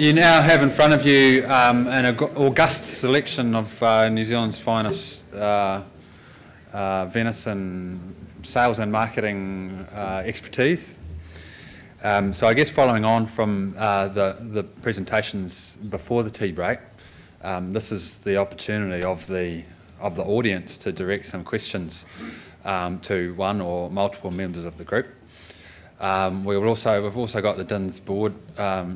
You now have in front of you an august selection of New Zealand's finest venison sales and marketing expertise. So I guess following on from the presentations before the tea break, this is the opportunity of the audience to direct some questions to one or multiple members of the group. We've also got the DINZ board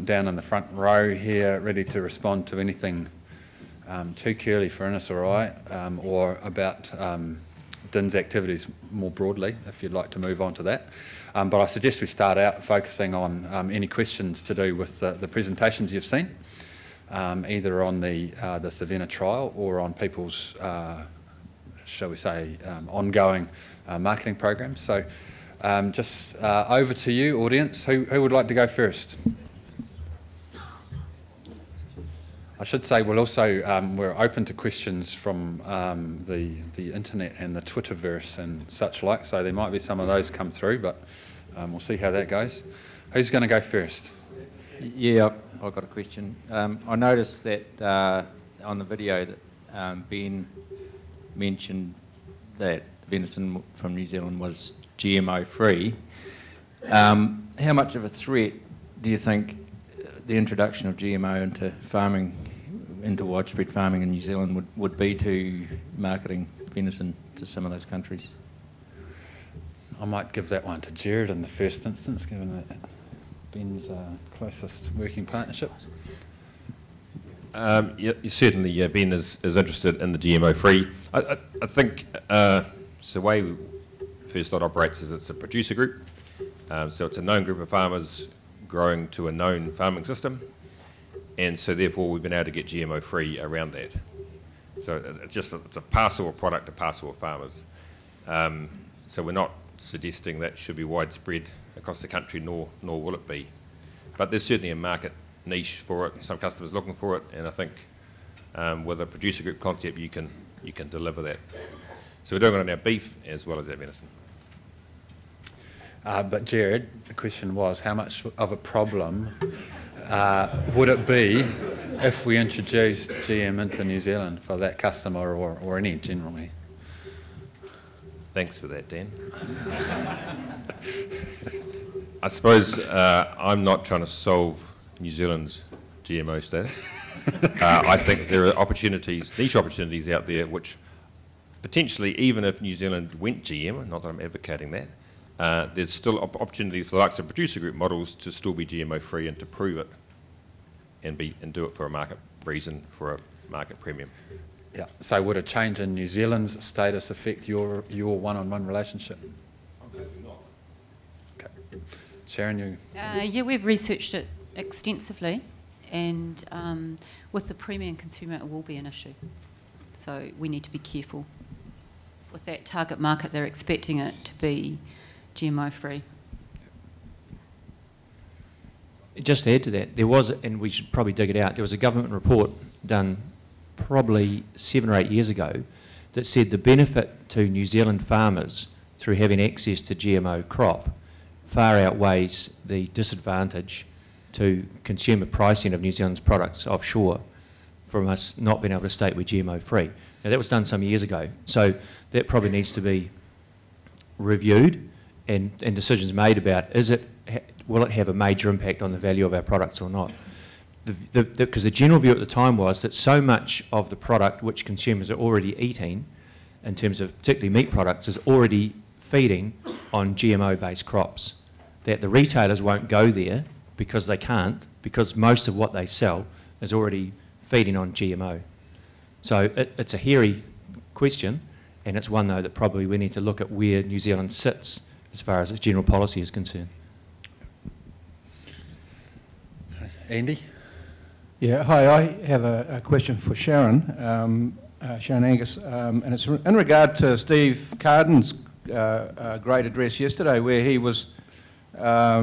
down in the front row here, ready to respond to anything too curly for Innes or I, or about DINZ activities more broadly, if you'd like to move on to that. But I suggest we start out focusing on any questions to do with the presentations you've seen, either on the Savannah trial or on people's, shall we say, ongoing marketing programs. So. Just over to you, audience. Who would like to go first? I should say we'll also, we're open to questions from the internet and the Twitterverse and such like, so there might be some of those come through, but we'll see how that goes. Who's going to go first? Yeah, I've got a question. I noticed that on the video that Ben mentioned that venison from New Zealand was GMO free. How much of a threat do you think the introduction of GMO into farming, into widespread farming in New Zealand would be to marketing venison to some of those countries? I might give that one to Gerard in the first instance, given that Ben's closest working partnership. Certainly, yeah, Ben is interested in the GMO free. I think it's the way First Light operates is it's a producer group, so it's a known group of farmers growing to a known farming system, and so therefore we've been able to get GMO free around that. So it's a parcel of product, a parcel of farmers. So we're not suggesting that should be widespread across the country, nor will it be. But there's certainly a market niche for it, some customers looking for it, and I think with a producer group concept you can deliver that. So we're doing it on our beef as well as our venison. But Gerard, the question was, how much of a problem would it be if we introduced GM into New Zealand for that customer or any generally? Thanks for that, Dan. I suppose I'm not trying to solve New Zealand's GMO status. I think there are opportunities, niche opportunities out there which potentially, even if New Zealand went GM, not that I'm advocating that, there's still opportunities for the likes of producer group models to still be GMO free and to prove it and do it for a market reason, for a market premium. Yeah. So would a change in New Zealand's status affect your one-on-one relationship? I'm hoping not. Okay. Sharon, you... yeah, we've researched it extensively, and with the premium consumer it will be an issue. So we need to be careful. With that target market, they're expecting it to be GMO-free. Just to add to that, there was, and we should probably dig it out, there was a government report done probably 7 or 8 years ago that said the benefit to New Zealand farmers through having access to GMO crop far outweighs the disadvantage to consumer pricing of New Zealand's products offshore from us not being able to state we're GMO-free. Now that was done some years ago, so that probably needs to be reviewed and decisions made about will it have a major impact on the value of our products or not? Because the general view at the time was that so much of the product which consumers are already eating, in terms of particularly meat products, is already feeding on GMO-based crops, that the retailers won't go there because they can't, because most of what they sell is already feeding on GMO. So it's a hairy question, and it's one though that probably we need to look at where New Zealand sits as far as its general policy is concerned. Andy? Yeah, hi, I have a question for Sharon, Sharon Angus, and it's in regard to Steve Carden's great address yesterday where he was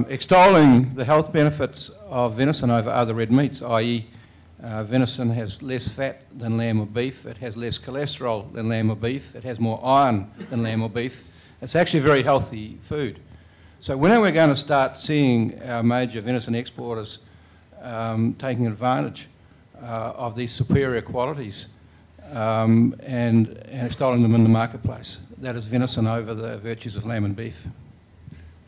extolling the health benefits of venison over other red meats, i.e. Venison has less fat than lamb or beef, it has less cholesterol than lamb or beef, it has more iron than lamb or beef. It's actually very healthy food. So when are we going to start seeing our major venison exporters taking advantage of these superior qualities and extolling them in the marketplace. That is venison over the virtues of lamb and beef.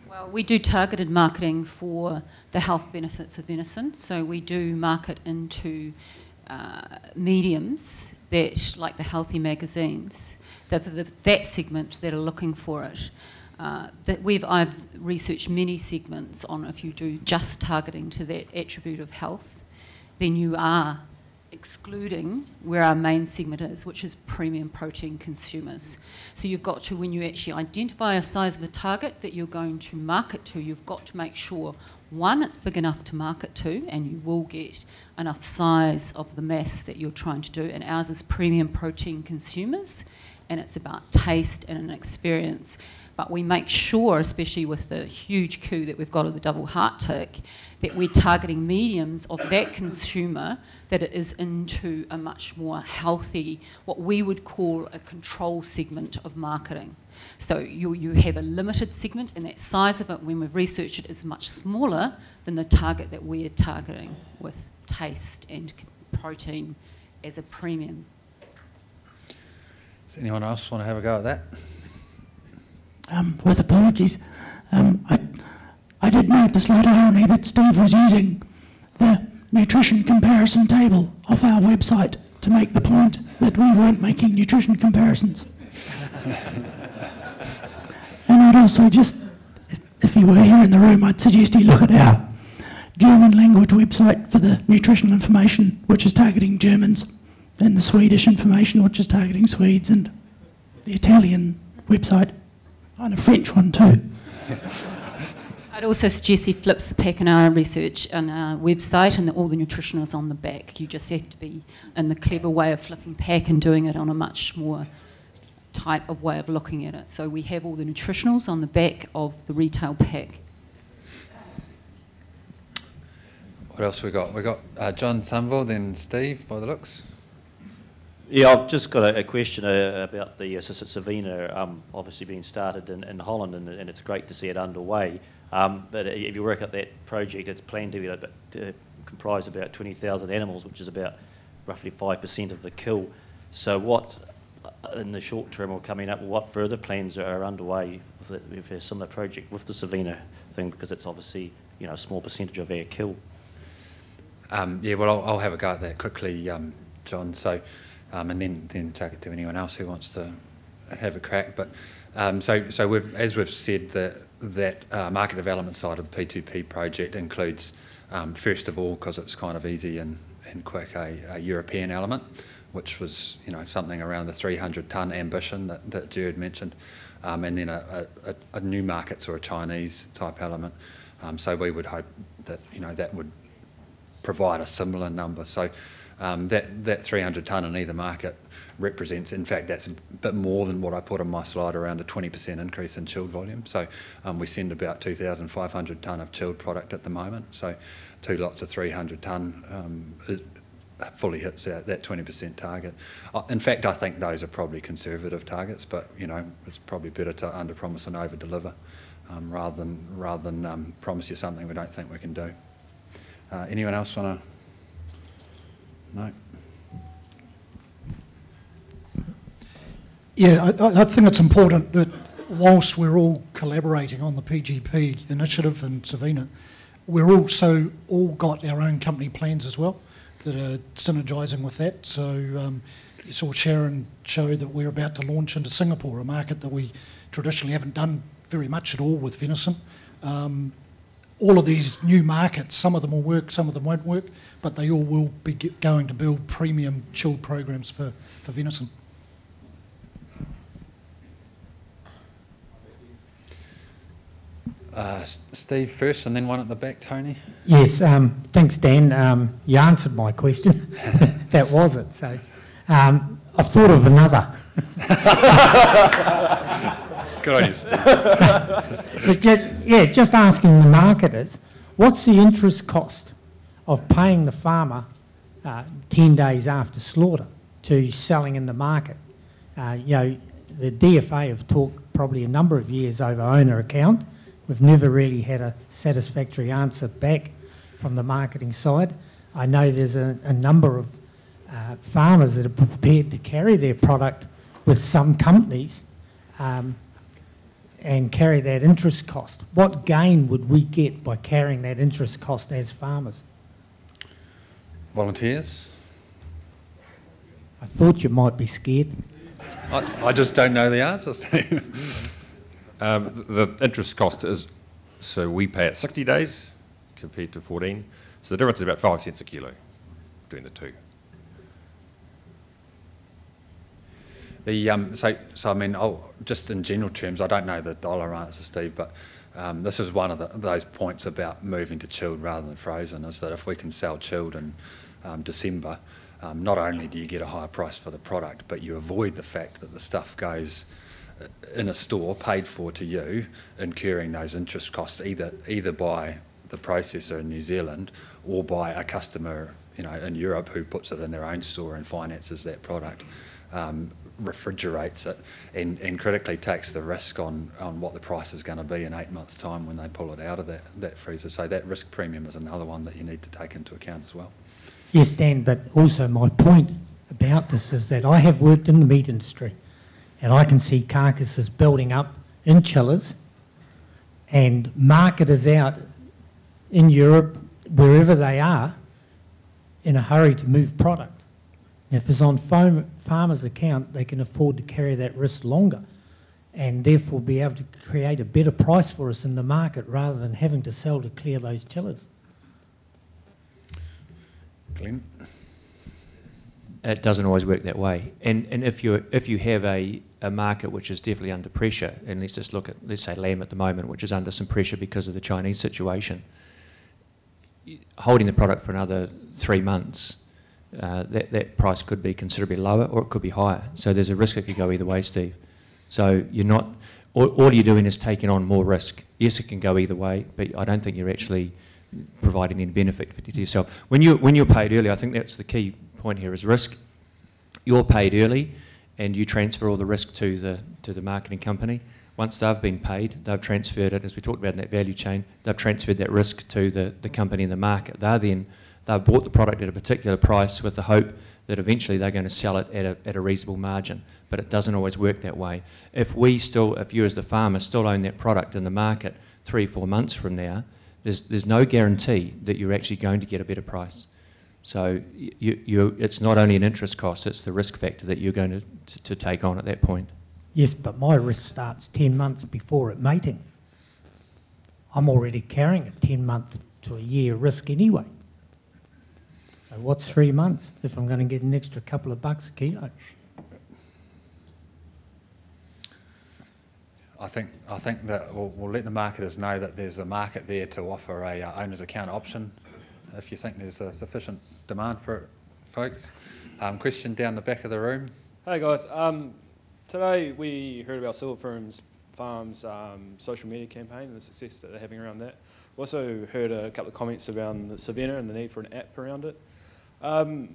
Well, we do targeted marketing for the health benefits of venison, so we do market into mediums that, like the healthy magazines, that segment that are looking for it. I've researched many segments on if you do just targeting to that attribute of health, then you are excluding where our main segment is, which is premium protein consumers. So you've got to, when you actually identify a size of a target that you're going to market to, you've got to make sure, one, it's big enough to market to, and you will get enough size of the mass that you're trying to do. And ours is premium protein consumers, and it's about taste and an experience. But we make sure, especially with the huge coup that we've got of the double heart tick, that we're targeting mediums of that consumer, that it is into a much more healthy, what we would call a control segment of marketing. So you have a limited segment, and that size of it, when we've researched it, is much smaller than the target that we're targeting with taste and protein as a premium. Does anyone else want to have a go at that? With apologies, I did notice later on here that Steve was using the nutrition comparison table off our website to make the point that we weren't making nutrition comparisons. And I'd also just, if you were here in the room, I'd suggest you look at our German language website for the nutritional information, which is targeting Germans, and the Swedish information, which is targeting Swedes, and the Italian website. And a French one too. I'd also suggest he flips the pack in our research on our website, and all the nutrition is on the back. You just have to be in the clever way of flipping pack and doing it on a much more type of way of looking at it. So we have all the nutritionals on the back of the retail pack. What else we got? We got John Tunville, then Steve, by the looks. Yeah, I've just got a question about the Savannah obviously being started in Holland, and it's great to see it underway. But if you work out that project, it's planned to be comprise about 20,000 animals, which is about roughly 5% of the kill. So what, in the short term or coming up, what further plans are underway with a similar project with the Savannah thing, because it's obviously, you know, a small percentage of our kill? Yeah, well, I'll have a go at that quickly, John. So. And then take it to anyone else who wants to have a crack. But so as we've said, that market development side of the P2P project includes, first of all, because it's kind of easy and quick, a European element, which was, you know, something around the 300-ton ambition that Jared mentioned, and then a new markets or a Chinese type element. So we would hope that, you know, that would provide a similar number. So. That 300 tonne in either market represents, in fact, that's a bit more than what I put on my slide, around a 20% increase in chilled volume. So we send about 2,500 tonne of chilled product at the moment. So two lots of 300 tonne fully hits that 20% target. In fact, I think those are probably conservative targets, but, you know, it's probably better to under-promise and over-deliver rather than promise you something we don't think we can do. Anyone else want to... No. Yeah, I think it's important that whilst we're all collaborating on the PGP initiative in Savannah, we're also all got our own company plans as well that are synergising with that. So you saw Sharon show that we're about to launch into Singapore, a market that we traditionally haven't done very much at all with venison. All of these new markets, some of them will work, some of them won't work, but they all will be going to build premium chilled programs for venison. Steve first, and then one at the back, Tony. Yes, thanks, Dan. You answered my question. That was it. So I've thought of another. Good on you, Steve. But just asking the marketers, what's the interest cost of paying the farmer 10 days after slaughter to selling in the market? You know, the DFA have talked probably a number of years over owner account. We've never really had a satisfactory answer back from the marketing side. I know there's a number of farmers that are prepared to carry their product with some companies and carry that interest cost. What gain would we get by carrying that interest cost as farmers? Volunteers? I thought you might be scared. I just don't know the answers. The interest cost is, so we pay at 60 days compared to 14. So the difference is about 5 cents a kilo between the two. The, so I mean, just in general terms, I don't know the dollar answer, Steve, but this is one of those points about moving to chilled rather than frozen, is that if we can sell chilled in December, not only do you get a higher price for the product, but you avoid the fact that the stuff goes in a store paid for to you, incurring those interest costs either by the processor in New Zealand or by a customer, you know, in Europe who puts it in their own store and finances that product. Refrigerates it and critically takes the risk on what the price is going to be in 8 months' time when they pull it out of that freezer. So that risk premium is another one that you need to take into account as well. Yes, Dan, but also my point about this is that I have worked in the meat industry and I can see carcasses building up in chillers and marketers out in Europe, wherever they are, in a hurry to move product. If it's on farmers' account, they can afford to carry that risk longer and therefore be able to create a better price for us in the market rather than having to sell to clear those chillers. Glenn? It doesn't always work that way. And if you have a market which is definitely under pressure, and let's just look at, let's say, lamb at the moment, which is under some pressure because of the Chinese situation, holding the product for another 3 months, that price could be considerably lower or it could be higher. So there's a risk it could go either way, Steve. So you're not, all you're doing is taking on more risk. Yes, it can go either way, but I don't think you're actually providing any benefit to yourself. When you're paid early, I think that's the key point here is risk. You're paid early and you transfer all the risk to the marketing company. Once they've been paid, they've transferred it, as we talked about in that value chain, they've transferred that risk to the company in the market. They've bought the product at a particular price with the hope that eventually they're going to sell it at a reasonable margin, but it doesn't always work that way. If you as the farmer still own that product in the market 3 or 4 months from now, there's no guarantee that you're actually going to get a better price. So it's not only an interest cost, it's the risk factor that you're going to take on at that point. Yes, but my risk starts 10 months before it mating. I'm already carrying a 10-month to a year risk anyway. What's 3 months if I'm going to get an extra couple of bucks a kilo? I think that we'll let the marketers know that there's a market there to offer a owner's account option if you think there's a sufficient demand for it, folks. Question down the back of the room. Hey guys, today we heard about Silver Fern Farms' social media campaign and the success that they're having around that. We also heard a couple of comments around the Savannah and the need for an app around it.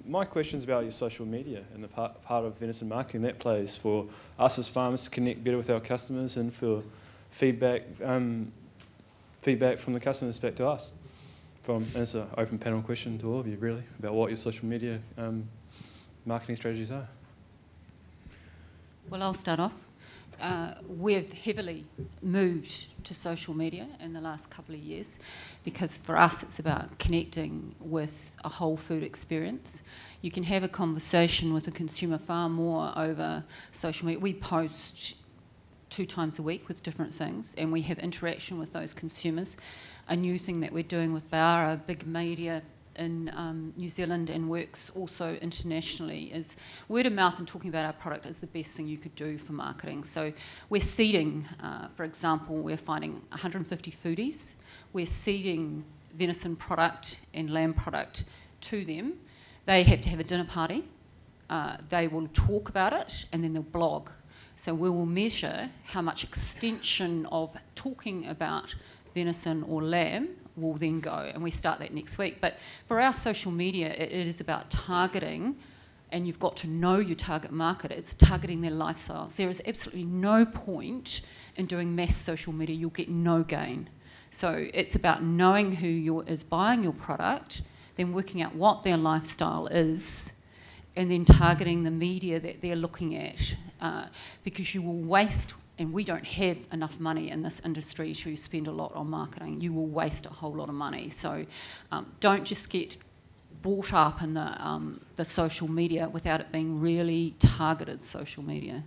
My question is about your social media and the part of venison marketing that plays for us as farmers to connect better with our customers and for feedback from the customers back to us. It's an open panel question to all of you really about what your social media marketing strategies are. Well, I'll start off. We've heavily moved to social media in the last couple of years because for us it's about connecting with a whole food experience. You can have a conversation with a consumer far more over social media. We post 2 times a week with different things and we have interaction with those consumers. A new thing that we're doing with Bara, big media in New Zealand and works also internationally, is word of mouth and talking about our product is the best thing you could do for marketing. So we're seeding, for example, we're finding 150 foodies. We're seeding venison product and lamb product to them. They have to have a dinner party. They will talk about it and then they'll blog. So we will measure how much extension of talking about venison or lamb will then go, and we start that next week. But for our social media, it is about targeting, and you've got to know your target market. It's targeting their lifestyles. There is absolutely no point in doing mass social media. You'll get no gain. So it's about knowing who is buying your product, then working out what their lifestyle is, and then targeting the media that they're looking at, because you will waste, and we don't have enough money in this industry to spend a lot on marketing. You will waste a whole lot of money. So don't just get bought up in the social media without it being really targeted social media.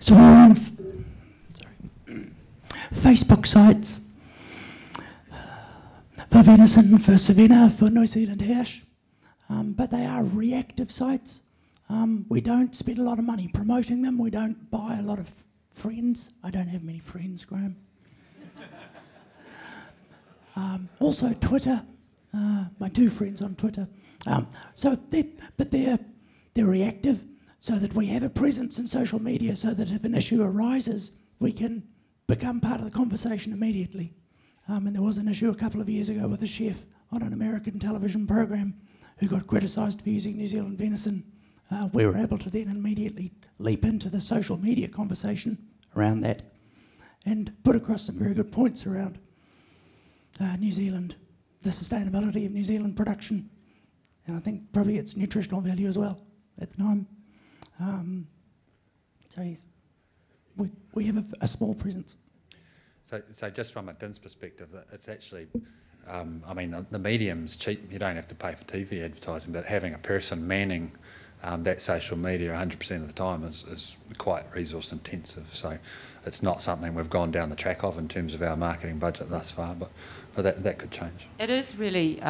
So we're on Facebook sites for venison, for Savannah, for New Zealand hash, but they are reactive sites. We don't spend a lot of money promoting them. We don't buy a lot of friends. I don't have many friends, Graham. Also Twitter, my two friends on Twitter. But they're reactive, so that we have a presence in social media so that if an issue arises, we can become part of the conversation immediately. And there was an issue a couple of years ago with a chef on an American television program who got criticised for using New Zealand venison. We were able to then immediately leap into the social media conversation around that and put across some very good points around New Zealand, the sustainability of New Zealand production, and I think probably its nutritional value as well at the time. So yes, we have a small presence. So just from a DINZ perspective, it's actually, I mean, the medium's cheap. You don't have to pay for TV advertising, but having a person manning that social media 100% of the time is quite resource intensive. So it's not something we've gone down the track of in terms of our marketing budget thus far, but that could change. It is really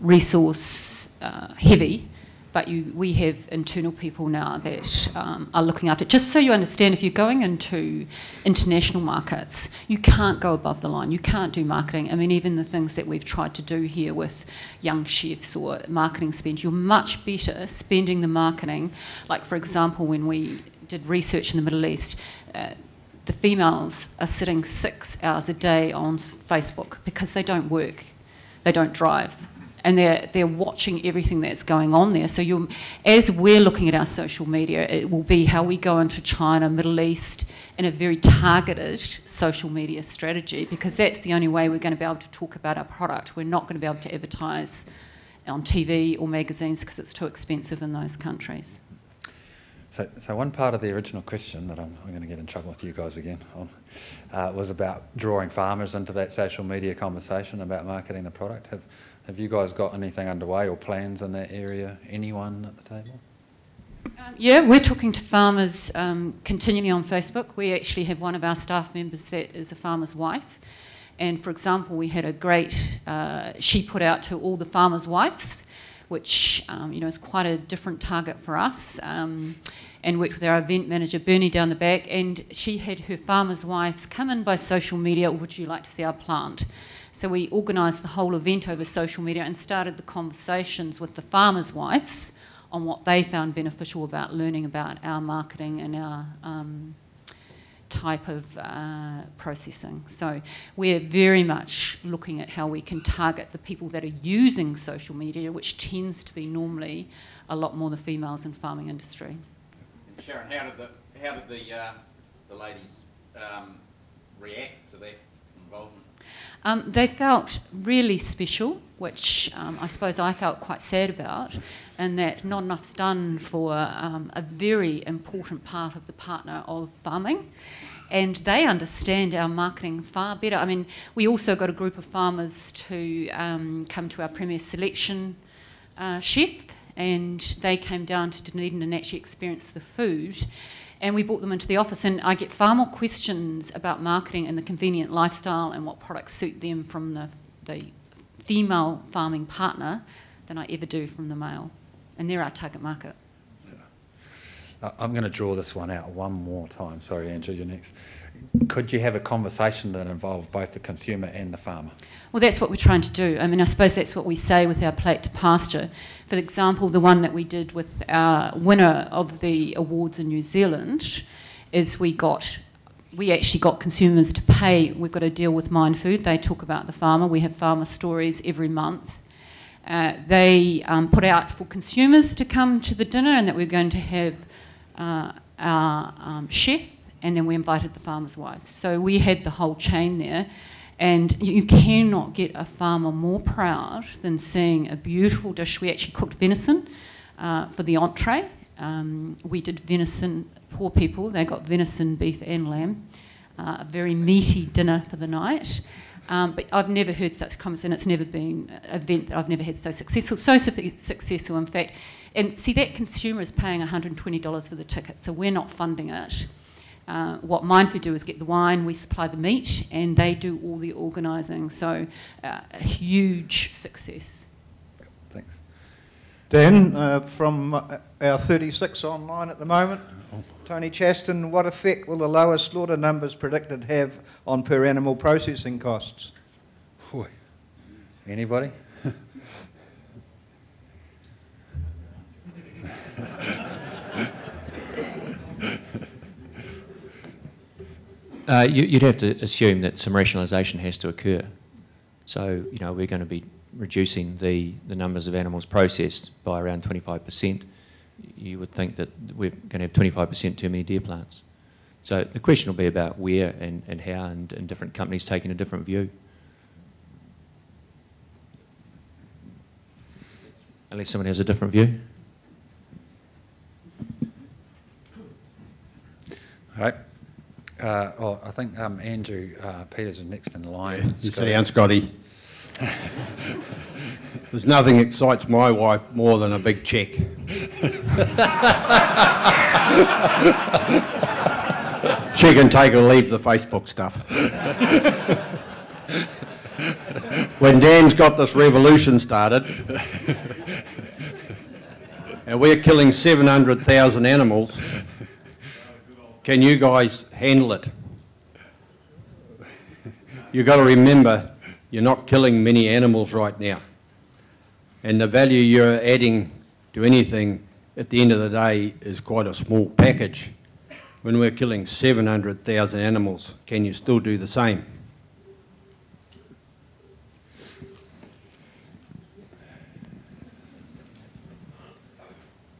resource heavy, but we have internal people now that are looking after it. Just so you understand, if you're going into international markets, you can't go above the line. You can't do marketing. I mean, even the things that we've tried to do here with young chefs or marketing spend, you're much better spending the marketing. Like, for example, when we did research in the Middle East, the females are sitting 6 hours a day on Facebook because they don't work, they don't drive. And they're watching everything that's going on there. So as we're looking at our social media, it will be how we go into China, Middle East, in a very targeted social media strategy, because that's the only way we're going to be able to talk about our product. We're not going to be able to advertise on TV or magazines because it's too expensive in those countries. So one part of the original question that I'm going to get in trouble with you guys again on was about drawing farmers into that social media conversation about marketing the product. Have you guys got anything underway or plans in that area? Anyone at the table? Yeah, we're talking to farmers continually on Facebook. We actually have one of our staff members that is a farmer's wife. And for example, we had a great sheet put out to all the farmers' wives, which you know, is quite a different target for us, and worked with our event manager, Bernie, down the back, and she had her farmers' wives come in by social media, would you like to see our plant? So we organised the whole event over social media and started the conversations with the farmers' wives on what they found beneficial about learning about our marketing and our type of processing. So we're very much looking at how we can target the people that are using social media, which tends to be normally a lot more the females in farming industry. And Sharon, how did the ladies react to their involvement? They felt really special, which I suppose I felt quite sad about, and that not enough's done for a very important part of the partner of farming, and they understand our marketing far better. I mean, we also got a group of farmers to come to our Premier Selection chef, and they came down to Dunedin and actually experienced the food. And we brought them into the office, and I get far more questions about marketing and the convenient lifestyle and what products suit them from the female farming partner than I ever do from the male. And they're our target market. Yeah. I'm going to draw this one out one more time. Sorry, Andrew, you're next. Could you have a conversation that involved both the consumer and the farmer? Well, that's what we're trying to do. I mean, I suppose that's what we say with our plate to pasture. For example, the one that we did with our winner of the awards in New Zealand is we actually got consumers to pay. We've got a deal with Mindfood. They talk about the farmer. We have farmer stories every month. They put out for consumers to come to the dinner, and that we're going to have our chef and then we invited the farmer's wife. So we had the whole chain there, and you cannot get a farmer more proud than seeing a beautiful dish. We actually cooked venison for the entree. We did venison, poor people, they got venison, beef and lamb. A very meaty dinner for the night. But I've never heard such comments, and it's never been an event that I've never had so successful, in fact. And see, that consumer is paying $120 for the ticket, so we're not funding it. What Mindfood do is get the wine, we supply the meat, and they do all the organising. So a huge success. Thanks. Dan, from our 36 online at the moment, Tony Chaston, what effect will the lower slaughter numbers predicted have on per animal processing costs? Anybody? You'd have to assume that some rationalisation has to occur. So, you know, we're going to be reducing the numbers of animals processed by around 25%. You would think that we're going to have 25% too many deer plants. So the question will be about where and how, and different companies taking a different view. Unless someone has a different view. All right. Oh, I think Andrew Peters is next in line. Good down, Scotty. There's nothing excites my wife more than a big cheque. She can take or leave the Facebook stuff. When Dan's got this revolution started, and we're killing 700,000 animals, can you guys handle it? You've got to remember, you're not killing many animals right now. And the value you're adding to anything at the end of the day is quite a small package. When we're killing 700,000 animals, can you still do the same?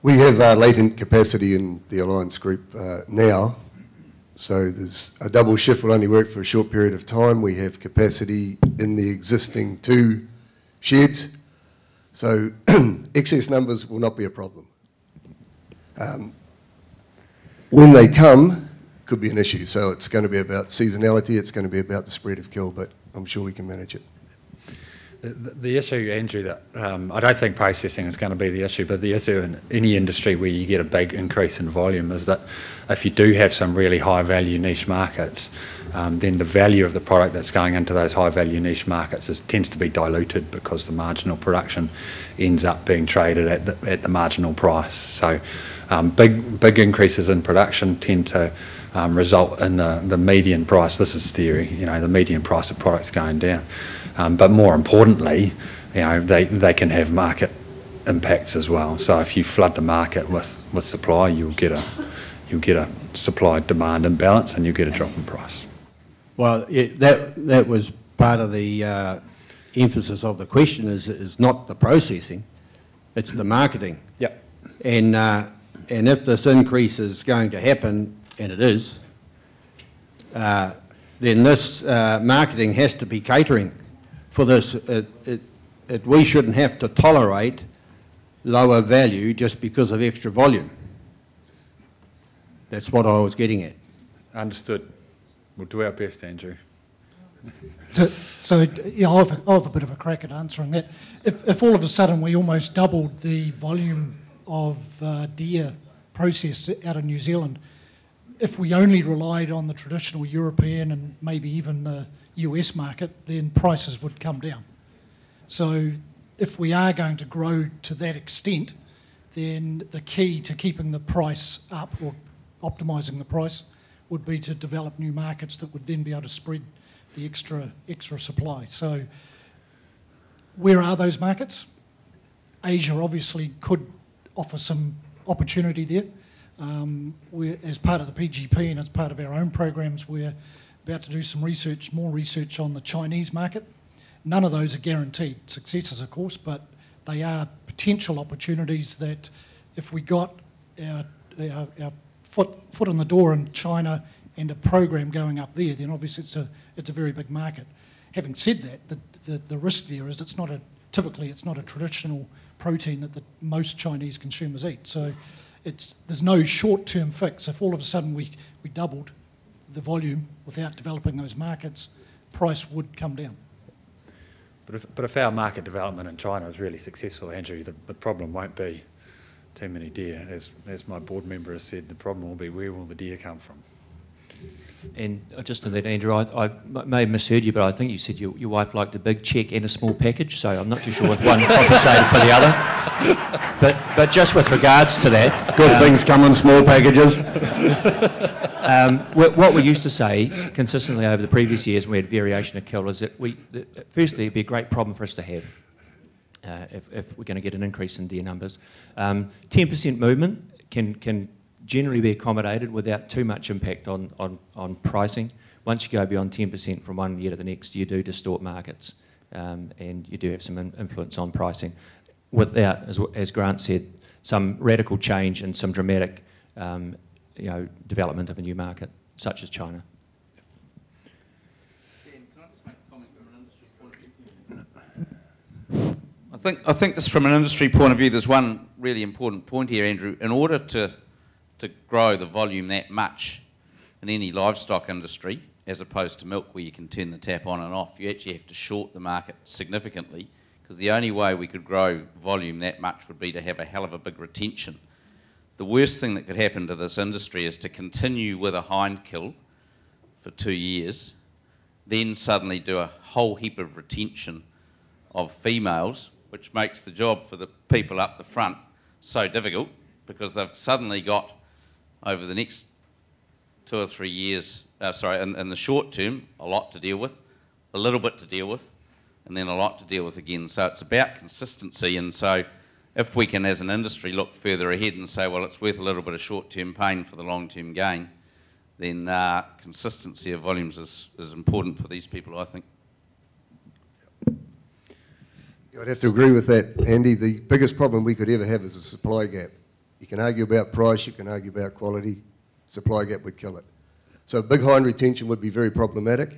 We have latent capacity in the Alliance Group now. So there's a double shift will only work for a short period of time. We have capacity in the existing 2 sheds. So excess numbers will not be a problem. When they come, could be an issue. So it's going to be about seasonality. It's going to be about the spread of kill, but I'm sure we can manage it. The issue, Andrew, that I don't think processing is going to be the issue, but the issue in any industry where you get a big increase in volume is that if you do have some really high-value niche markets, then the value of the product that's going into those high-value niche markets tends to be diluted because the marginal production ends up being traded at the marginal price. So big increases in production tend to result in the median price. This is theory, you know, the median price of products going down. But more importantly, you know, they can have market impacts as well. So if you flood the market with supply, you'll get a supply-demand imbalance, and you'll get a drop in price. Well, that was part of the emphasis of the question. Is not the processing, it's the marketing. Yep. And if this increase is going to happen, and it is, then this marketing has to be catering for this. We shouldn't have to tolerate lower value just because of extra volume. That's what I was getting at. Understood. We'll do our best, Andrew. So yeah, I'll have a bit of a crack at answering that. If all of a sudden we almost doubled the volume of deer processed out of New Zealand, if we only relied on the traditional European and maybe even the US market, then prices would come down. So if we are going to grow to that extent, then the key to keeping the price up or optimising the price would be to develop new markets that would then be able to spread the extra supply. So where are those markets? Asia obviously could offer some opportunity there. As part of the PGP and as part of our own programs, we're about to do some research, more research on the Chinese market. None of those are guaranteed successes, of course, but they are potential opportunities that if we got our foot in the door in China and a program going up there, then obviously it's a very big market. Having said that, the risk there is it's not a traditional protein that most Chinese consumers eat. So there's no short-term fix. If all of a sudden we doubled the volume without developing those markets, price would come down. But if our market development in China is really successful, Andrew, the problem won't be too many deer. As my board member has said, the problem will be where will the deer come from? And just on that, Andrew, I may have misheard you, but I think you said your wife liked a big cheque and a small package, so I'm not too sure if one compensated for the other. But just with regards to that... Good things come in small packages. What we used to say consistently over the previous years when we had variation of kill is that firstly, it'd be a great problem for us to have if we're going to get an increase in deer numbers. 10% movement can generally be accommodated without too much impact on pricing. Once you go beyond 10% from one year to the next, you do distort markets and you do have some influence on pricing without, as Grant said, some radical change and some dramatic development of a new market, such as China. Dan, can I just make a comment from an industry point of view? I think this, from an industry point of view, there's one really important point here, Andrew. In order to grow the volume that much in any livestock industry, as opposed to milk where you can turn the tap on and off, you actually have to short the market significantly, because the only way we could grow volume that much would be to have a hell of a big retention. The worst thing that could happen to this industry is to continue with a hind kill for 2 years, then suddenly do a whole heap of retention of females, which makes the job for the people up the front so difficult, because they've suddenly got, over the next 2 or 3 years, in the short term, a lot to deal with, a little bit to deal with, and then a lot to deal with again. So it's about consistency, and so if we can, as an industry, look further ahead and say, well, it's worth a little bit of short-term pain for the long-term gain, then consistency of volumes is important for these people, I think. Yeah, I'd have to agree with that, Andy. The biggest problem we could ever have is a supply gap. You can argue about price, you can argue about quality. Supply gap would kill it. So big hind retention would be very problematic.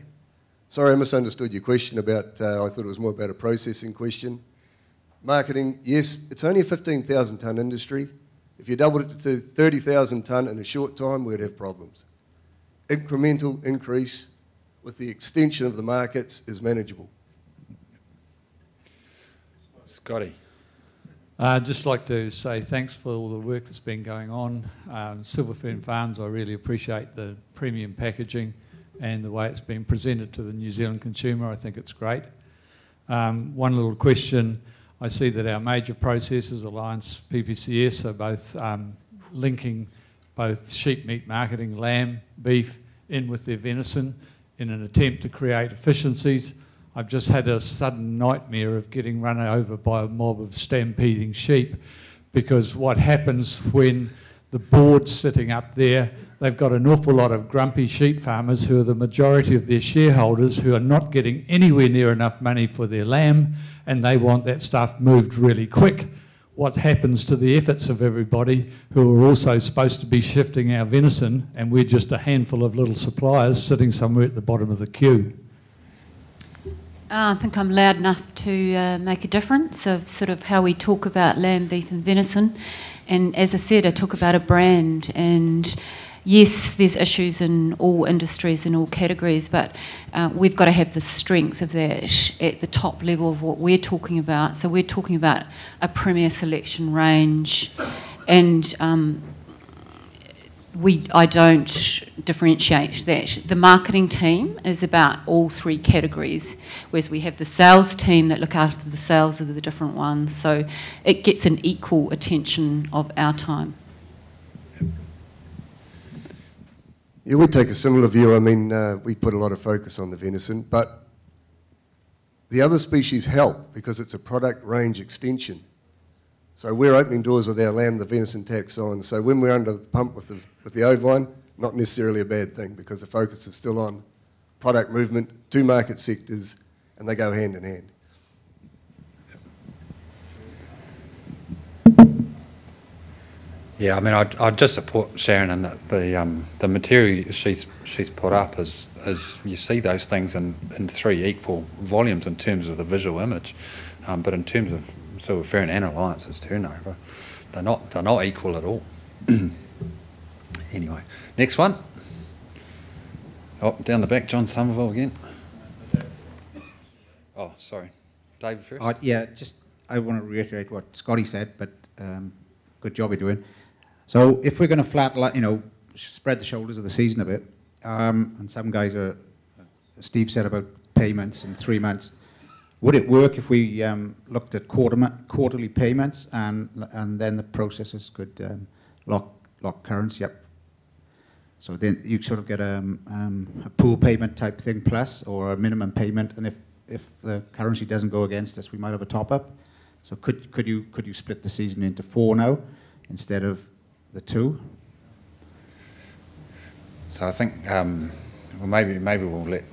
Sorry, I misunderstood your question about, I thought it was more about a processing question. Marketing, yes, it's only a 15,000 tonne industry. If you doubled it to 30,000 tonne in a short time, we'd have problems. Incremental increase with the extension of the markets is manageable. Scotty. I'd just like to say thanks for all the work that's been going on. Silver Fern Farms, I really appreciate the premium packaging and the way it's been presented to the New Zealand consumer. I think it's great. One little question. I see that our major processors, Alliance, PPCS, are both linking both sheep meat marketing, lamb, beef, in with their venison in an attempt to create efficiencies. I've just had a sudden nightmare of getting run over by a mob of stampeding sheep, because what happens when the board's sitting up there, they've got an awful lot of grumpy sheep farmers who are the majority of their shareholders, who are not getting anywhere near enough money for their lamb, and they want that stuff moved really quick. What happens to the efforts of everybody who are also supposed to be shifting our venison, and we're just a handful of little suppliers sitting somewhere at the bottom of the queue? I think I'm loud enough to make a difference of sort of how we talk about lamb, beef and venison. And as I said, I talk about a brand, and yes, there's issues in all industries and all categories, but we've got to have the strength of that at the top level of what we're talking about. So we're talking about a premier selection range, and I don't differentiate that. The marketing team is about all three categories, whereas we have the sales team that look after the sales of the different ones, so it gets an equal attention of our time. Yeah, we take a similar view. I mean, we put a lot of focus on the venison, but the other species help because it's a product range extension. So we're opening doors with our lamb, the venison tax on. So when we're under the pump with the ovine, not necessarily a bad thing, because the focus is still on product movement, two market sectors, and they go hand in hand. Yeah, I mean, I just support Sharon in that the material she's put up is you see those things in three equal volumes in terms of the visual image, but in terms of Silver Fern and Alliance's turnover, they're not equal at all. Anyway, next one. Oh, down the back, John Somerville again. Oh, sorry, David first. Yeah, just I want to reiterate what Scotty said, but. Good job you're doing. So if we're going to spread the shoulders of the season a bit, and some guys are, Steve said about payments in 3 months, would it work if we looked at quarterly payments and then the processors could lock currency up? So then you'd sort of get a pool payment type thing plus or a minimum payment, and if the currency doesn't go against us, we might have a top up. So could you split the season into 4 now instead of the 2? So I think well maybe we'll let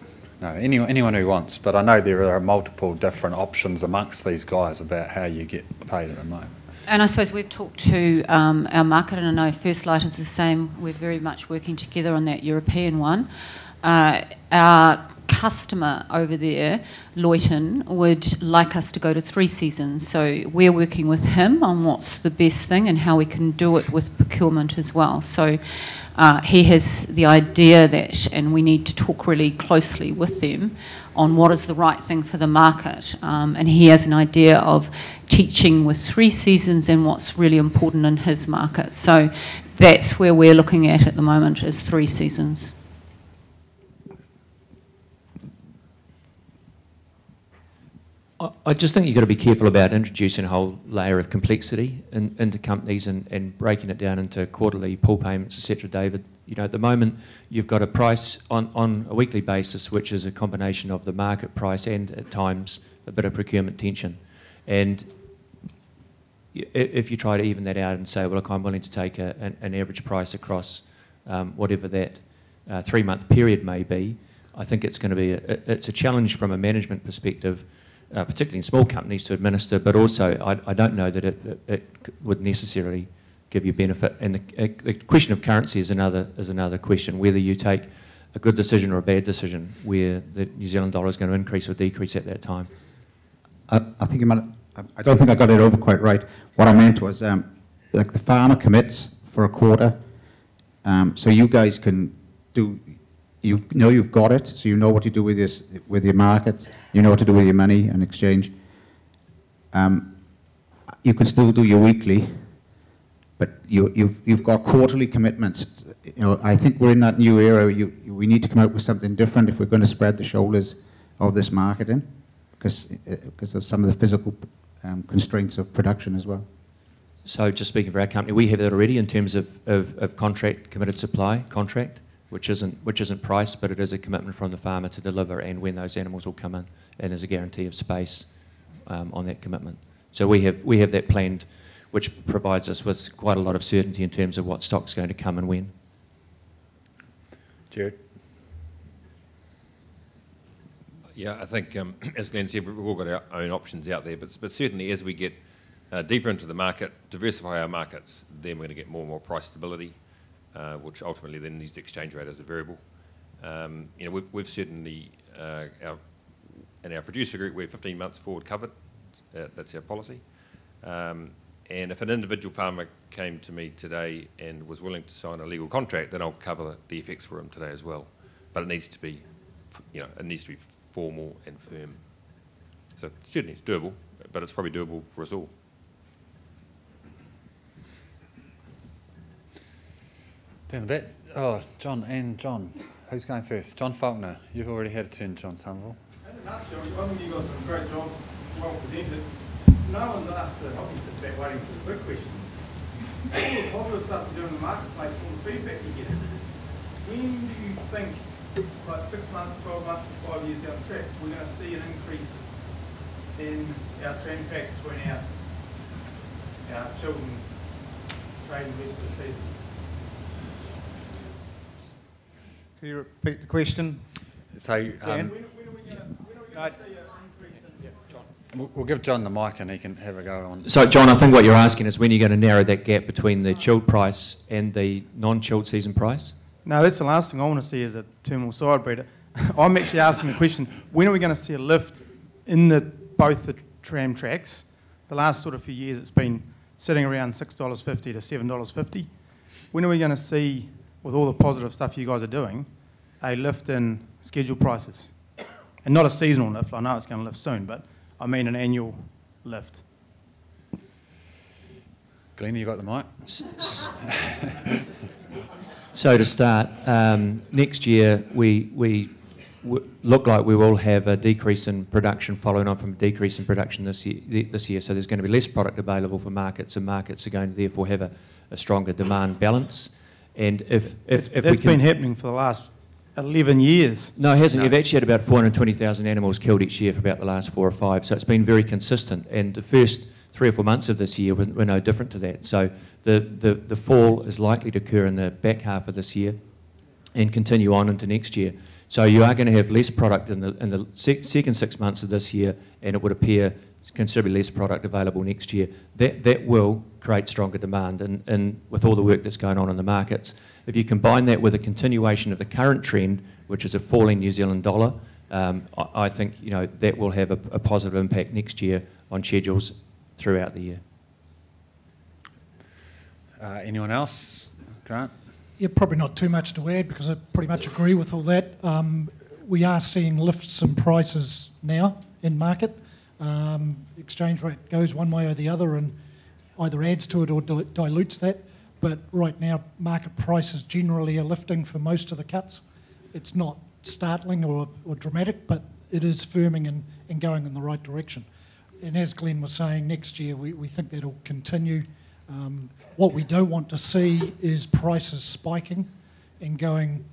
anyone who wants, but I know there are multiple different options amongst these guys about how you get paid at the moment. And I suppose we've talked to our market, and I know First Light is the same. We're very much working together on that European one. Our customer over there, Loyton, would like us to go to 3 seasons. So we're working with him on what's the best thing and how we can do it with procurement as well. So he has the idea that, and we need to talk really closely with them on what is the right thing for the market. And he has an idea of teaching with 3 seasons and what's really important in his market. So that's where we're looking at the moment, is 3 seasons. I just think you've got to be careful about introducing a whole layer of complexity into companies and breaking it down into quarterly pool payments, etc. David, at the moment you've got a price on a weekly basis, which is a combination of the market price and at times a bit of procurement tension. And if you try to even that out and say, well, look, I'm willing to take an average price across whatever that 3-month period may be, I think it's going to be it's a challenge from a management perspective. Particularly in small companies to administer, but also I don't know that it would necessarily give you benefit. And the question of currency is another question, whether you take a good decision or a bad decision, where the New Zealand dollar is going to increase or decrease at that time. I think you might. I don't think I got it over quite right. What I meant was, like the farmer commits for a quarter, so you guys can do. You know you've got it, so you know what to do with this, with your markets. You know what to do with your money and exchange. You can still do your weekly, but you've got quarterly commitments. I think we're in that new era. We need to come up with something different if we're going to spread the shoulders of this marketing, because of some of the physical constraints of production as well. So just speaking for our company, we have that already in terms of contract, committed supply contract. Which isn't price, but it is a commitment from the farmer to deliver, and when those animals will come in, and there's a guarantee of space on that commitment. So we have that planned, which provides us with quite a lot of certainty in terms of what stock's going to come and when. Jared. Yeah, I think as Glenn said, we've all got our own options out there, but certainly as we get deeper into the market, diversify our markets, then we're going to get more and more price stability. Which ultimately then needs the exchange rate as a variable. We've certainly, in our producer group, we're 15 months forward covered. That's our policy. And if an individual farmer came to me today and was willing to sign a legal contract, then I'll cover the FX for him today as well. But it needs to be, it needs to be formal and firm. So certainly it's doable, but it's probably doable for us all. Down the back, John and John. Who's going first? John Faulkner. You've already had a turn, John Somerville. And enough, John. I think you've got some great job, well presented. No one's asked to help you sit back waiting for the big question. All the positive stuff you do in the marketplace, all the feedback you get. When do you think, like 6 months, 12 months, 5 years down the track, we're going to see an increase in our transaction between our children trading the rest of the season? Can you repeat the question? So, when are we going to see an increase in We'll give John the mic and he can have a go on. So, John, I think what you're asking is when you're going to narrow that gap between the chilled price and the non-chilled season price? No, that's the last thing I want to see is a terminal side breeder. I'm actually asking the question, when are we going to see a lift in both the tram tracks? The last sort of few years it's been sitting around $6.50 to $7.50. When are we going to see, with all the positive stuff you guys are doing, a lift in scheduled prices? And not a seasonal lift, I know it's going to lift soon, but I mean an annual lift. Glenn, you got the mic? So to start, next year we look like we will have a decrease in production following on from a decrease in production this year. So there's going to be less product available for markets, and markets are going to therefore have a stronger demand balance. And if that's been happening for the last 11 years. No, it hasn't. No. You've actually had about 420,000 animals killed each year for about the last 4 or 5, so it's been very consistent. And the first 3 or 4 months of this year were no different to that. So the fall is likely to occur in the back half of this year and continue on into next year. So you are going to have less product in the second 6 months of this year, and it would appear considerably less product available next year. That will create stronger demand, and with all the work that's going on in the markets. If you combine that with a continuation of the current trend, which is a falling New Zealand dollar, I think that will have a positive impact next year on schedules throughout the year. Anyone else? Grant? Yeah, probably not too much to add because I pretty much agree with all that. We are seeing lifts in prices now in market. Exchange rate goes one way or the other and either adds to it or dilutes that, but right now market prices generally are lifting for most of the cuts. It's not startling or dramatic, but it is firming and going in the right direction. And as Glenn was saying, next year we think that will continue. What we don't want to see is prices spiking and going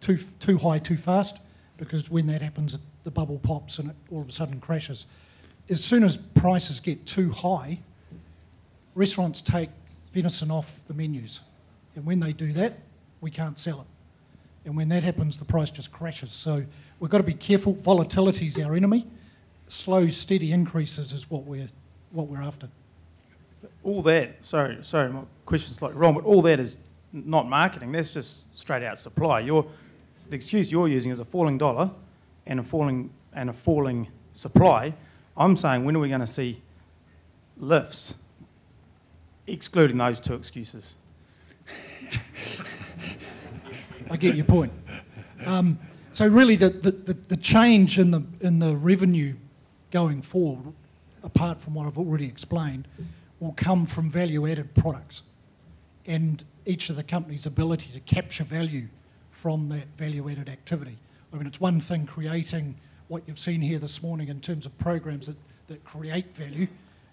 too high too fast, because when that happens the bubble pops and it all of a sudden crashes. As soon as prices get too high, restaurants take venison off the menus. And when they do that, we can't sell it. And when that happens, the price just crashes. So we've got to be careful. Volatility is our enemy. Slow, steady increases is what we're after. All that, sorry, my question's slightly wrong, but all that is not marketing. That's just straight out supply. The excuse you're using is a falling dollar and a falling supply. I'm saying, when are we going to see lifts, excluding those two excuses? I get your point. So really, the change in the revenue going forward, apart from what I've already explained, will come from value-added products and each of the company's ability to capture value from that value-added activity. I mean, it's one thing creating what you've seen here this morning in terms of programs that create value.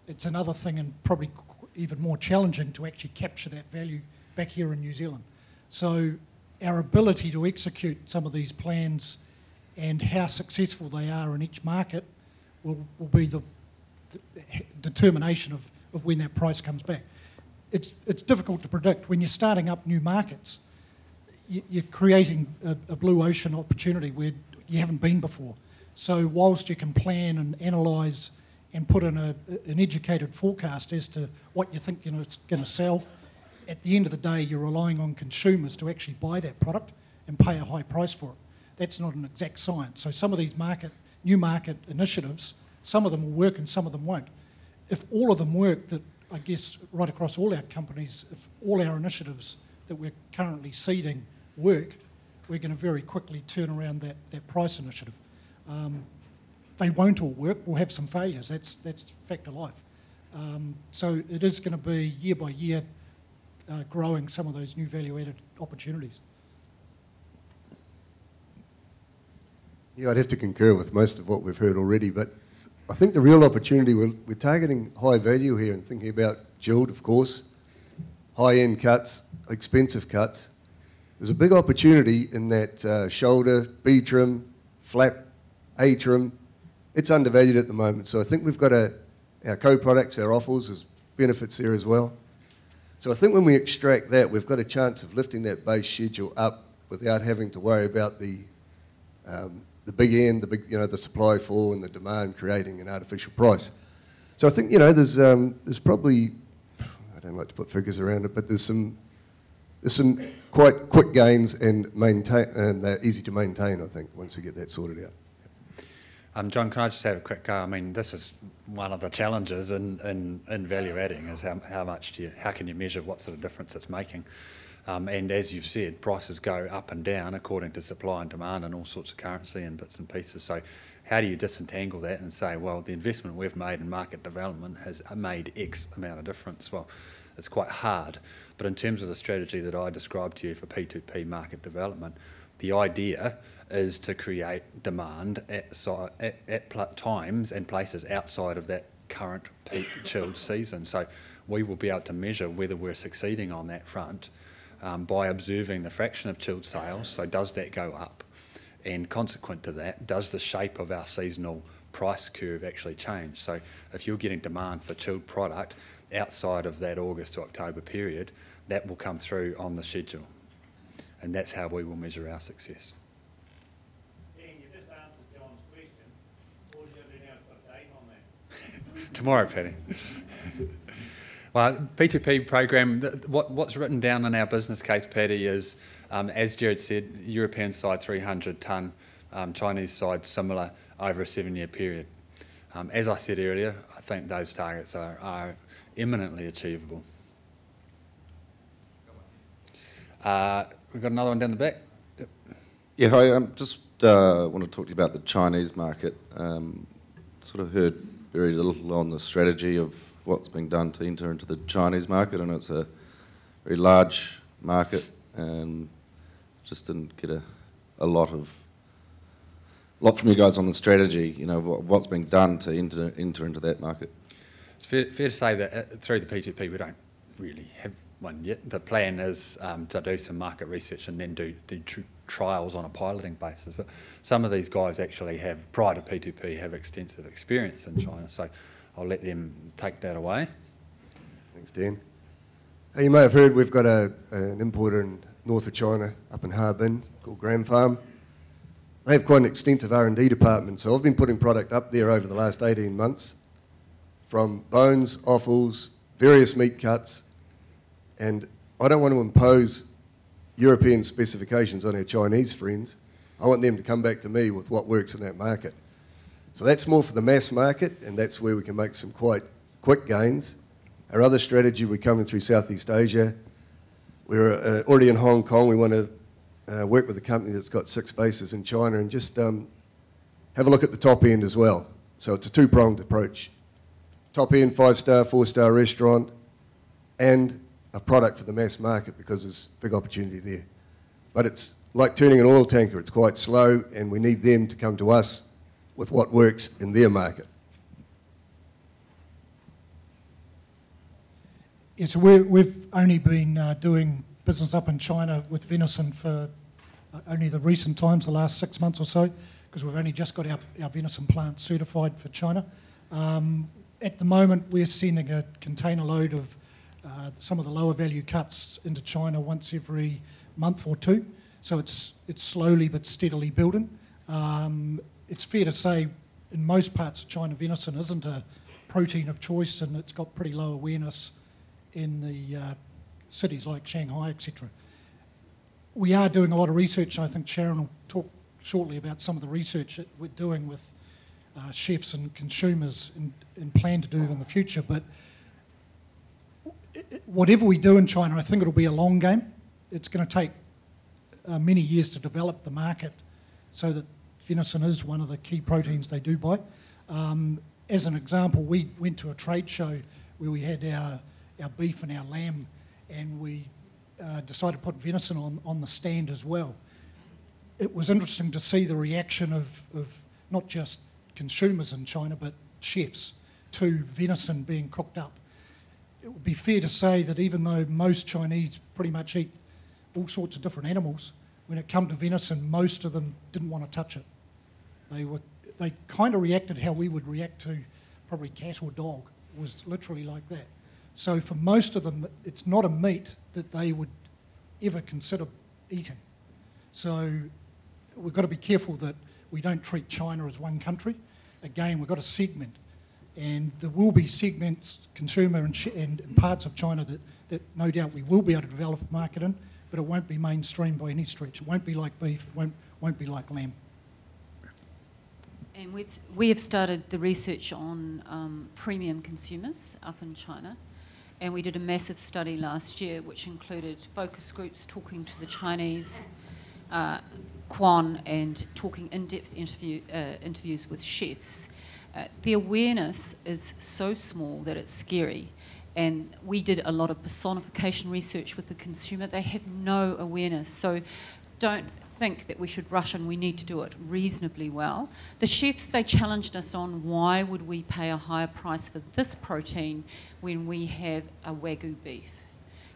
It's another thing, and probably even more challenging, to actually capture that value back here in New Zealand. So our ability to execute some of these plans and how successful they are in each market will be the determination of when that price comes back. It's difficult to predict. When you're starting up new markets, you're creating a blue ocean opportunity where you haven't been before. So whilst you can plan and analyse and put in an educated forecast as to what you think it's going to sell, at the end of the day you're relying on consumers to actually buy that product and pay a high price for it. That's not an exact science. So some of these new market initiatives, some of them will work and some of them won't. If all of them work, that I guess right across all our companies, if all our initiatives that we're currently seeding work, we're going to very quickly turn around that price initiative. They won't all work. We'll have some failures. That's fact of life. So it is going to be year by year growing some of those new value-added opportunities. Yeah, I'd have to concur with most of what we've heard already, but I think the real opportunity, we're targeting high value here and thinking about chilled, of course, high-end cuts, expensive cuts. There's a big opportunity in that shoulder, B trim, flap, A trim. It's undervalued at the moment, so I think we've got our co-products, our offals, there's benefits there as well. So I think when we extract that, we've got a chance of lifting that base schedule up without having to worry about the the big end, the big, you know, the supply fall and the demand creating an artificial price. So I think, you know, there's probably, I don't like to put figures around it, but there's some quite quick gains and maintain, and they're easy to maintain, I think, once we get that sorted out. John, can I just have a quick go? I mean, this is one of the challenges in value adding is how can you measure what sort of difference it's making? And as you've said, prices go up and down according to supply and demand and all sorts of currency and bits and pieces. So how do you disentangle that and say, well, the investment we've made in market development has made X amount of difference? Well, it's quite hard. But in terms of the strategy that I described to you for P2P market development, the idea is to create demand at times and places outside of that current peak chilled season. So we will be able to measure whether we're succeeding on that front by observing the fraction of chilled sales. So does that go up? And consequent to that, does the shape of our seasonal price curve actually change? So if you're getting demand for chilled product outside of that August to October period, that will come through on the schedule. And that's how we will measure our success. Dan, you just answered John's question. What are you going to do now to put a date on that? Tomorrow, Patty. Well, P2P program, what's written down in our business case, Patty, is, as Jared said, European side 300 tonne, Chinese side similar over a 7-year period. As I said earlier, I think those targets are eminently achievable. We've got another one down the back. Yep. Yeah, hi, I just want to talk to you about the Chinese market. Sort of heard very little on the strategy of what's being done to enter into the Chinese market, and it's a very large market, and just didn't get a lot from you guys on the strategy. You know, what's being done to enter into that market. It's fair to say that through the P2P we don't really have one yet. The plan is to do some market research and then do trials on a piloting basis. But some of these guys actually have, prior to P2P, have extensive experience in China. So I'll let them take that away. Thanks, Dan. You may have heard we've got an importer in north of China, up in Harbin, called Graham Farm. They have quite an extensive R&D department, so I've been putting product up there over the last 18 months, from bones, offals, various meat cuts, and I don't want to impose European specifications on our Chinese friends. I want them to come back to me with what works in that market. So that's more for the mass market, and that's where we can make some quite quick gains. Our other strategy, we're coming through Southeast Asia. We're already in Hong Kong. We want to work with a company that's got 6 bases in China and just have a look at the top end as well. So it's a two-pronged approach. Top end, 5-star, 4-star restaurant, and a product for the mass market, because there's a big opportunity there. But it's like turning an oil tanker. It's quite slow, and we need them to come to us with what works in their market. Yeah, so we've only been doing business up in China with venison for only the recent times, the last 6 months or so, because we've only just got our venison plant certified for China. At the moment, we're sending a container load of some of the lower value cuts into China once every month or two. So it's slowly but steadily building. It's fair to say in most parts of China, venison isn't a protein of choice, and it's got pretty low awareness in the cities like Shanghai, etc. We are doing a lot of research, and I think Sharon will talk shortly about some of the research that we're doing with chefs and consumers and plan to do in the future. But whatever we do in China, I think it'll be a long game. It's going to take many years to develop the market so that venison is one of the key proteins they do buy. As an example, we went to a trade show where we had our beef and our lamb, and we decided to put venison on the stand as well. It was interesting to see the reaction of not just consumers in China, but chefs to venison being cooked up. It would be fair to say that even though most Chinese pretty much eat all sorts of different animals, when it came to venison, most of them didn't want to touch it. They kind of reacted how we would react to probably cat or dog. It was literally like that. So for most of them, it's not a meat that they would ever consider eating. So we've got to be careful that We don't treat China as one country. Again, we've got to segment. And there will be segments, consumer and parts of China that no doubt we will be able to develop a market in, but it won't be mainstream by any stretch. It won't be like beef, won't be like lamb. And we have started the research on premium consumers up in China. And we did a massive study last year, which included focus groups talking to the Chinese Quan and talking in-depth interviews with chefs. The awareness is so small that it's scary. And we did a lot of personification research with the consumer. They have no awareness. So don't think that we should rush and we need to do it reasonably well. The chefs, they challenged us on why would we pay a higher price for this protein when we have a Wagyu beef.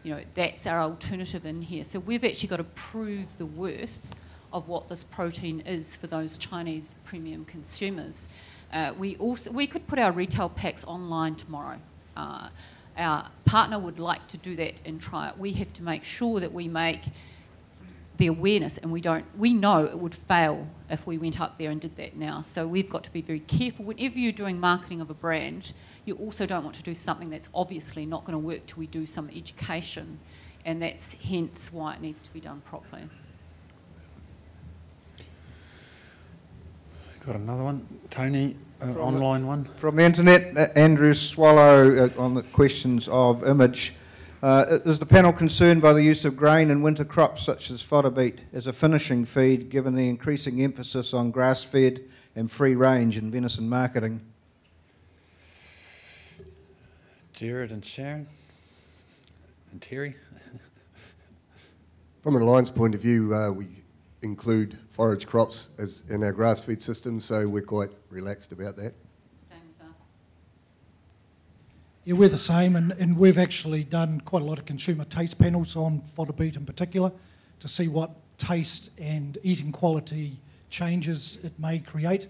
You know, that's our alternative in here. So we've actually got to prove the worth of what this protein is for those Chinese premium consumers. We could put our retail packs online tomorrow. Our partner would like to do that and try it. We have to make sure that we make the awareness, and we know it would fail if we went up there and did that now. So we've got to be very careful. Whenever you're doing marketing of a brand, you also don't want to do something that's obviously not going to work till we do some education, and that's hence why it needs to be done properly. Got another one, Tony, online one. From the internet, Andrew Swallow on the questions of image. Is the panel concerned by the use of grain and winter crops such as fodder beet as a finishing feed, given the increasing emphasis on grass-fed and free-range in venison marketing? Jared and Sharon and Terry. From an Alliance point of view, we include forage crops as in our grass-fed system, so we're quite relaxed about that. Yeah, we're the same, and we've actually done quite a lot of consumer taste panels on fodder beet in particular to see what taste and eating quality changes it may create.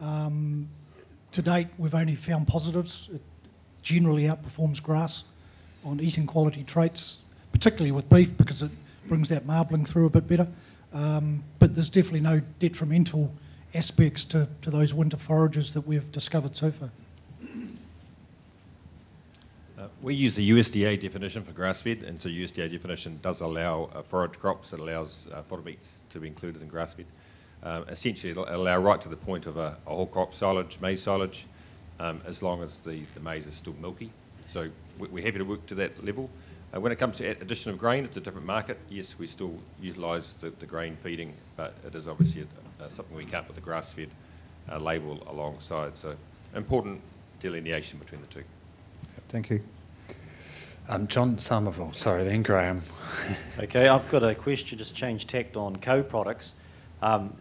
To date, we've only found positives. It generally outperforms grass on eating quality traits, particularly with beef because it brings that marbling through a bit better. But there's definitely no detrimental aspects to those winter forages that we've discovered so far. We use the USDA definition for grass-fed, and so USDA definition does allow forage crops. It allows fodder beets to be included in grass-fed. Essentially, it'll allow right to the point of a whole crop silage, maize silage, as long as the maize is still milky. So we're happy to work to that level. When it comes to addition of grain, it's a different market. Yes, we still utilise the grain feeding, but it is obviously something we can't put the grass-fed label alongside. So important delineation between the two. Thank you. John Somerville, sorry, then Graham. Okay, I've got a question, just change tact on co-products.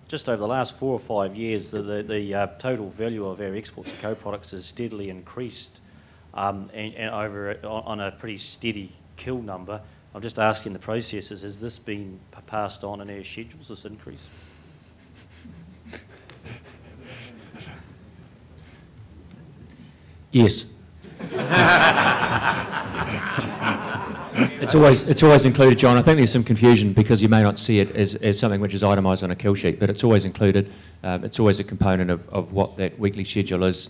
Just over the last 4 or 5 years, the total value of our exports of co-products has steadily increased and over on a pretty steady kill number. I'm just asking the processes, has this been passed on in our schedules, this increase? Yes. It's always included, John. I think there's some confusion because you may not see it as something which is itemised on a kill sheet, but it's always included. It's always a component of what that weekly schedule is,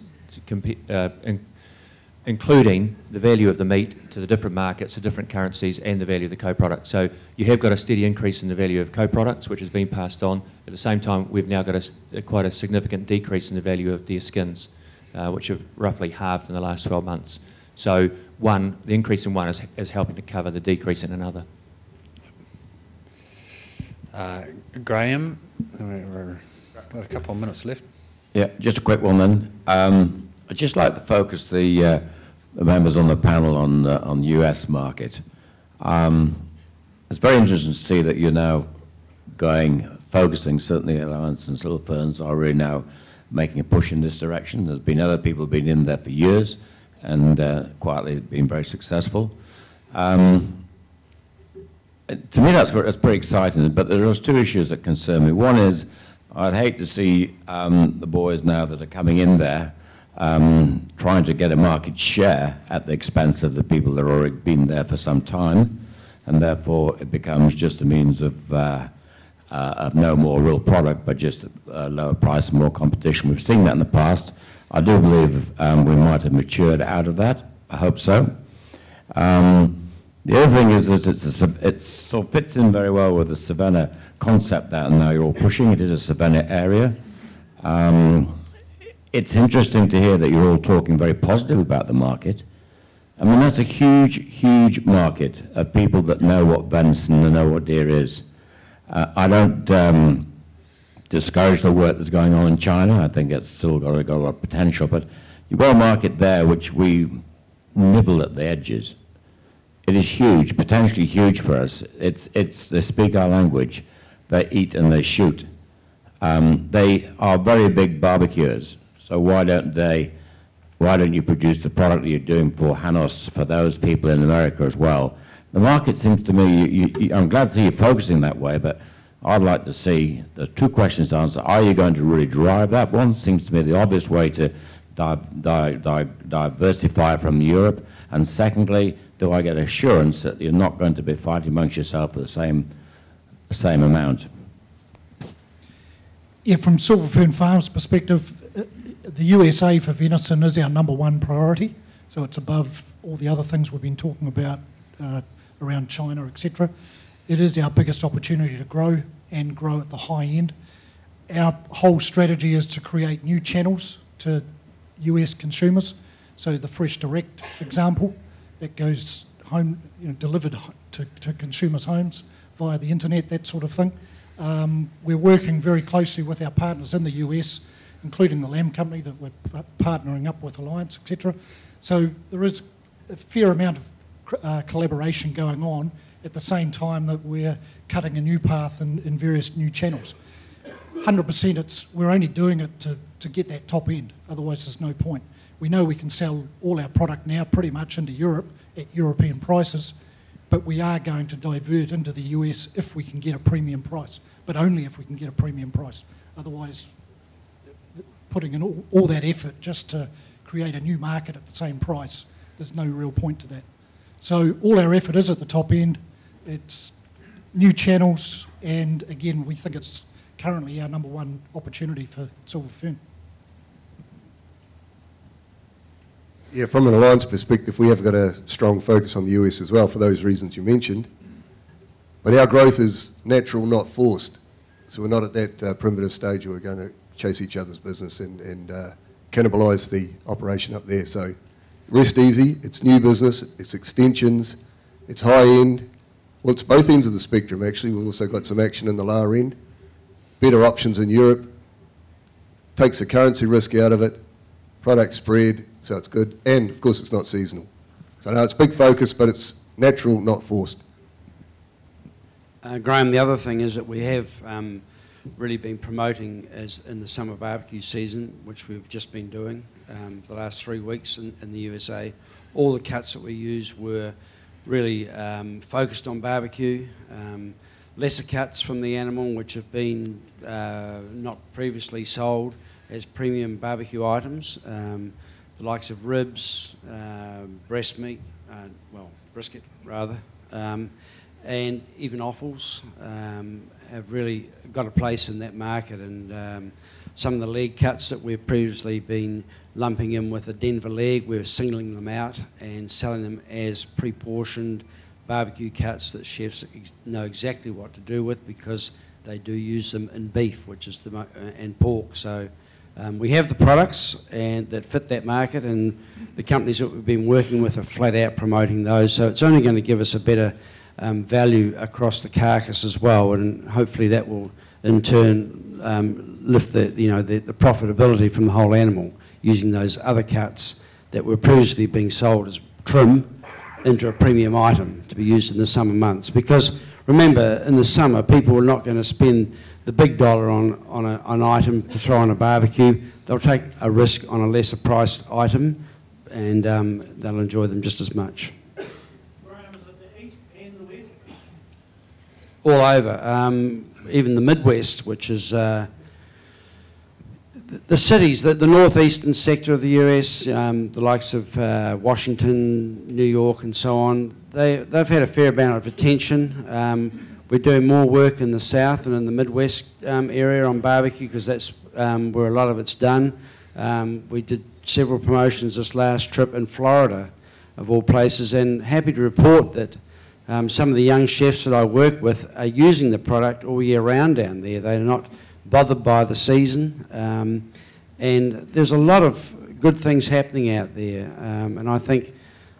including the value of the meat to the different markets, the different currencies, and the value of the co-product. So you have got a steady increase in the value of co-products, which has been passed on. At the same time, we've now got quite a significant decrease in the value of deer skins, which have roughly halved in the last 12 months. So the increase in one is helping to cover the decrease in another. Graham, we've got a couple of minutes left. Yeah, just a quick one then. I'd just like to focus the members on the panel on the US market. It's very interesting to see that you're now focusing, certainly Alliance and Silver Ferns are really now making a push in this direction. There's been other people who've been in there for years and quietly been very successful. To me, that's pretty exciting, but there are 2 issues that concern me. One is, I'd hate to see the boys now that are coming in there trying to get a market share at the expense of the people that have already been there for some time, and therefore it becomes just a means of of no more real product, but just a lower price and more competition. We've seen that in the past. I do believe we might have matured out of that. I hope so. The other thing is that it sort of fits in very well with the Savannah concept that now you're all pushing. It is a Savannah area. It's interesting to hear that you're all talking very positive about the market. I mean, that's a huge, huge market of people that know what venison and know what deer is. I don't discourage the work that's going on in China. I think it's still got a lot of potential, but you've got a market there which we nibble at the edges. It is huge, potentially huge for us. They speak our language. They eat and they shoot. They are very big barbecuers. So why don't you produce the product that you're doing for Hanos, for those people in America as well? The market seems to me, I'm glad to see you're focusing that way, but I'd like to see, there's two questions to answer. Are you going to really drive that? One seems to me the obvious way to diversify from Europe, and secondly, do I get assurance that you're not going to be fighting amongst yourself for the same amount? Yeah, from Silver Fern Farms' perspective, the USA for venison is our #1 priority, so it's above all the other things we've been talking about around China, etc. It is our biggest opportunity to grow and grow at the high end. Our whole strategy is to create new channels to US consumers, so the Fresh Direct example that goes home, delivered to consumers' homes via the internet, that sort of thing. We're working very closely with our partners in the US, including the Lamb Company that we're partnering up with Alliance, etc. So there is a fair amount of collaboration going on at the same time that we're cutting a new path in various new channels. 100% we're only doing it to get that top end, otherwise there's no point. We know we can sell all our product now pretty much into Europe at European prices, but we are going to divert into the US if we can get a premium price, but only if we can get a premium price. Otherwise, putting in all that effort just to create a new market at the same price, there's no real point to that. So all our effort is at the top end. It's new channels, and again, we think it's currently our #1 opportunity for Silver Fern. Yeah, from an Alliance perspective, we have got a strong focus on the US as well for those reasons you mentioned. But our growth is natural, not forced. So we're not at that primitive stage where we're going to chase each other's business and cannibalise the operation up there. So rest easy, it's new business, it's extensions, it's high end. Well, it's both ends of the spectrum, actually. We've also got some action in the lower end. Better options in Europe. Takes the currency risk out of it. Product spread, so it's good. And, of course, it's not seasonal. So, no, it's big focus, but it's natural, not forced. Graham, the other thing is that we have really been promoting as in the summer barbecue season, which we've just been doing for the last 3 weeks in the USA. All the cuts that we used were really focused on barbecue, lesser cuts from the animal which have been not previously sold as premium barbecue items, the likes of ribs, breast meat, well, brisket rather, and even offals have really got a place in that market, and some of the leg cuts that we've previously been lumping in with the Denver leg, we're singling them out and selling them as pre-portioned barbecue cuts that chefs know exactly what to do with, because they do use them in beef, which is and pork. So we have the products and that fit that market, and the companies that we've been working with are flat out promoting those. So it's only going to give us a better value across the carcass as well, and hopefully that will in turn lift the profitability from the whole animal, using those other cuts that were previously being sold as trim into a premium item to be used in the summer months. Because remember, in the summer people are not going to spend the big dollar on an item to throw on a barbecue. They'll take a risk on a lesser priced item, and they'll enjoy them just as much. All over, even the Midwest, which is the cities, the northeastern sector of the US, the likes of Washington, New York and so on, they've had a fair amount of attention. We're doing more work in the south and in the Midwest area on barbecue because that's where a lot of it's done. We did several promotions this last trip in Florida, of all places, and happy to report that some of the young chefs that I work with are using the product all year round down there. They're not bothered by the season, and there's a lot of good things happening out there, and I think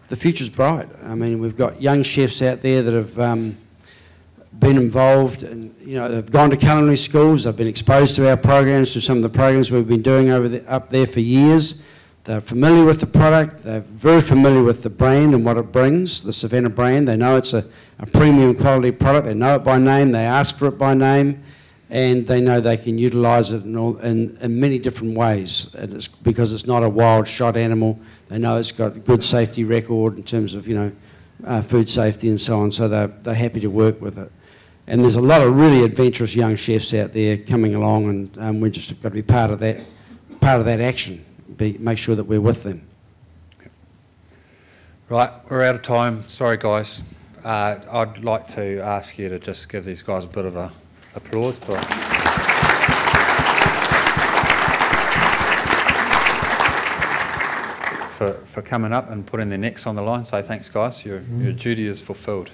the future's bright. I mean, we've got young chefs out there that have been involved and, you know, they've gone to culinary schools, they've been exposed to our programs, to some of the programs we've been doing over the, up there for years. They're familiar with the product, they're very familiar with the brand and what it brings, the Savannah brand. They know it's a premium quality product, they know it by name, they ask for it by name, and they know they can utilise it in many different ways. And it's because it's not a wild shot animal, they know it's got a good safety record in terms of, you know, food safety and so on, so they're happy to work with it. And there's a lot of really adventurous young chefs out there coming along, and we've just got to be part of that action, make sure that we're with them. Right, we're out of time. Sorry, guys. I'd like to ask you to just give these guys a bit of a applause for for coming up and putting their necks on the line. So thanks, guys. Your duty is fulfilled.